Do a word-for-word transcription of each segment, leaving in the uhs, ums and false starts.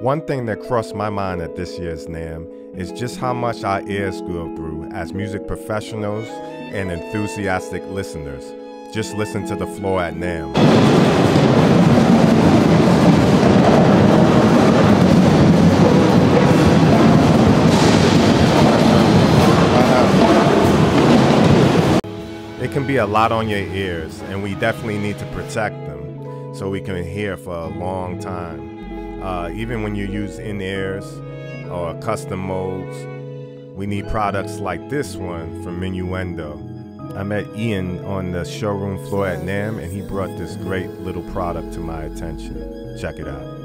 One thing that crossed my mind at this year's NAMM is just how much our ears grew through as music professionals and enthusiastic listeners. Just listen to the floor at NAMM. It can be a lot on your ears, and we definitely need to protect them so we can hear for a long time. Uh, even when you use in-ears or custom modes, we need products like this one from Minuendo. I met Ian on the showroom floor at NAMM, and he brought this great little product to my attention. Check it out.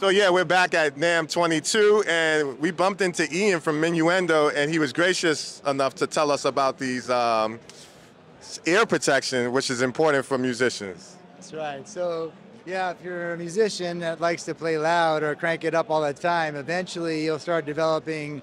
So yeah, we're back at NAMM twenty-two, and we bumped into Ian from Minuendo, and he was gracious enough to tell us about these um, ear protection, which is important for musicians. That's right. So yeah, if you're a musician that likes to play loud or crank it up all the time, eventually you'll start developing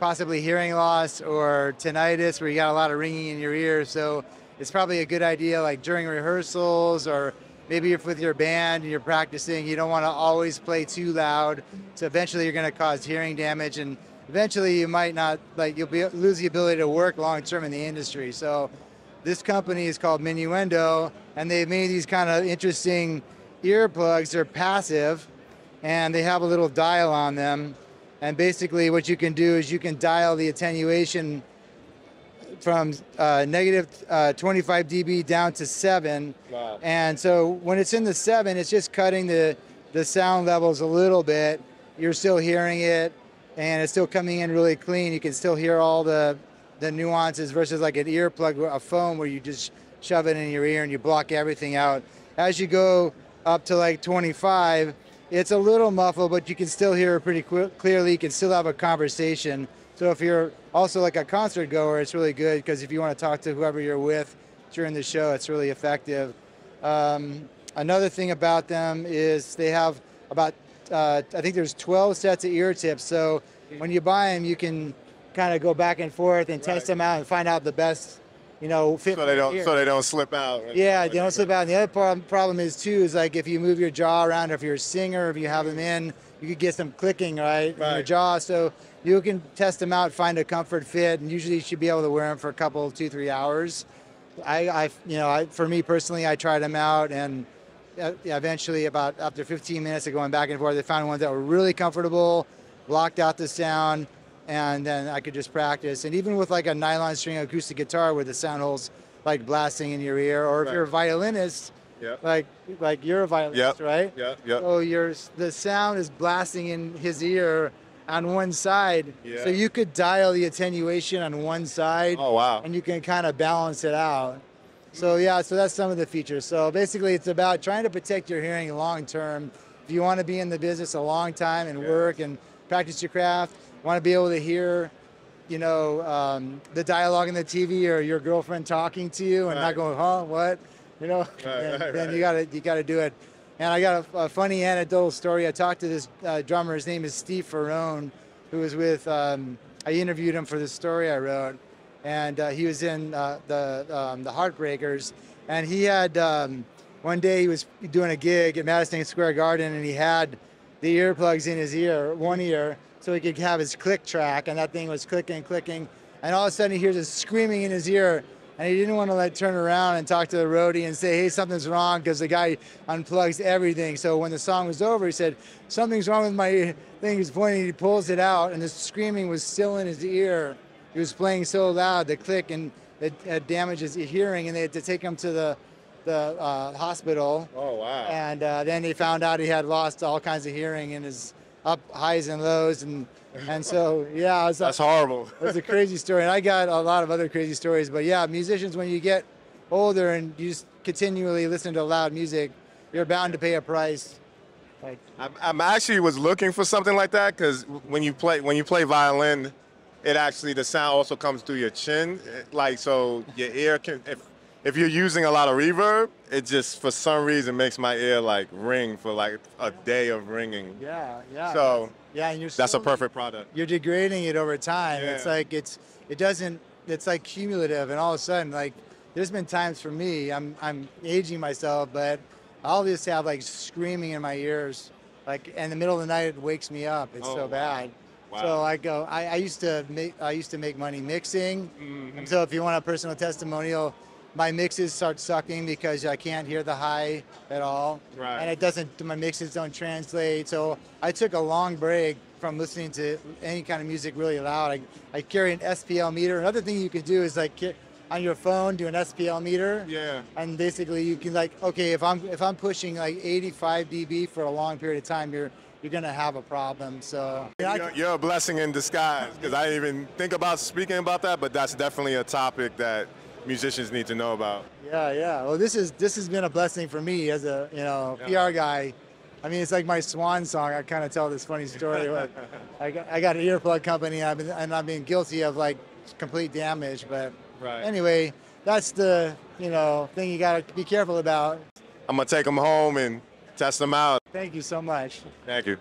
possibly hearing loss or tinnitus, where you got a lot of ringing in your ears. So it's probably a good idea, like during rehearsals or maybe if with your band and you're practicing, you don't want to always play too loud. So eventually you're going to cause hearing damage, and eventually you might not, like you'll be, lose the ability to work long-term in the industry. So this company is called Minuendo, and they've made these kind of interesting earplugs. They're passive, and they have a little dial on them. And basically what you can do is you can dial the attenuation from uh, negative uh, twenty-five D B down to seven. Wow. And so when it's in the seven, it's just cutting the, the sound levels a little bit. You're still hearing it, and it's still coming in really clean. You can still hear all the, the nuances versus like an earplug, a foam, where you just shove it in your ear and you block everything out. As you go up to like twenty-five, it's a little muffled, but you can still hear it pretty clearly. You can still have a conversation. So if you're also like a concert goer, it's really good, because if you want to talk to whoever you're with during the show, it's really effective. Um, another thing about them is they have about, uh, I think there's twelve sets of ear tips. So when you buy them, you can kind of go back and forth and right. test them out and find out the best, you know, fit. So they don't, ear. so they don't slip out. Right? Yeah, like they don't right. slip out. And the other problem, problem is too, is like if you move your jaw around, or if you're a singer, if you have them in, you could get some clicking, right, right. in your jaw. So you can test them out, find a comfort fit, and usually you should be able to wear them for a couple, two, three hours. I, I you know, I, for me personally, I tried them out, and eventually, about after fifteen minutes of going back and forth, I found ones that were really comfortable, blocked out the sound, and then I could just practice. And even with like a nylon string acoustic guitar, where the sound hole's like blasting in your ear, or if right. you're a violinist, yep. like like you're a violinist, yep. right? Yeah, yeah. So your the sound is blasting in his ear on one side, yeah. so you could dial the attenuation on one side. Oh wow! And you can kind of balance it out. So yeah, so that's some of the features. So basically, it's about trying to protect your hearing long term. If you want to be in the business a long time and yeah. work and practice your craft, want to be able to hear, you know, um, the dialogue in the T V or your girlfriend talking to you, and right. not going, huh, what, you know? Right, and, right, then right. you gotta you gotta do it. And I got a, a funny anecdotal story. I talked to this uh, drummer. His name is Steve Ferrone, who was with, um, I interviewed him for this story I wrote. And uh, he was in uh, the, um, the Heartbreakers. And he had, um, one day he was doing a gig at Madison Square Garden, and he had the earplugs in his ear, one ear, so he could have his click track. And that thing was clicking, clicking. And all of a sudden he hears a screaming in his ear. And he didn't want to like turn around and talk to the roadie and say, hey, something's wrong, because the guy unplugs everything. So when the song was over, he said, something's wrong with my thing. He's pointing, he pulls it out, and the screaming was still in his ear. He was playing so loud, the click, and it, it damages his hearing, and they had to take him to the, the uh, hospital. Oh, wow. And uh, then he found out he had lost all kinds of hearing in his up highs and lows. And And so, yeah, it was, that's horrible. It was a crazy story, and I got a lot of other crazy stories. But yeah, musicians, when you get older and you just continually listen to loud music, you're bound to pay a price. Like, I'm, I'm actually was looking for something like that, because when you play when you play violin, it actually the sound also comes through your chin, like so your ear can. If, If you're using a lot of reverb, it just, for some reason, makes my ear like ring for like a day of ringing. Yeah, yeah. So yeah, and you're slowly, that's a perfect product. You're degrading it over time. Yeah. It's like it's it doesn't, it's like cumulative, and all of a sudden, like, there's been times for me, I'm, I'm aging myself, but I'll just have like screaming in my ears, like in the middle of the night, it wakes me up. It's oh, so bad. Wow. Wow. So I go, I, I used to make, I used to make money mixing. Mm-hmm. And so if you want a personal testimonial, my mixes start sucking because I can't hear the high at all. Right. And it doesn't, my mixes don't translate. So I took a long break from listening to any kind of music really loud. I, I carry an S P L meter. Another thing you can do is like, on your phone, do an S P L meter. Yeah. And basically you can like, okay, if I'm if I'm pushing like eighty-five D B for a long period of time, you're you're gonna have a problem. So you're, I, you're a blessing in disguise, because I didn't even think about speaking about that, but that's definitely a topic that musicians need to know about. Yeah, yeah. Well, this is this has been a blessing for me as a you know yeah. P R guy. I mean, it's like my swan song. I kind of tell this funny story. Where I got, I got an earplug company, and I've been, and I've been guilty of like complete damage, but. Right. Anyway, that's the, you know, thing you got to be careful about. I'm going to take them home and test them out. Thank you so much. Thank you.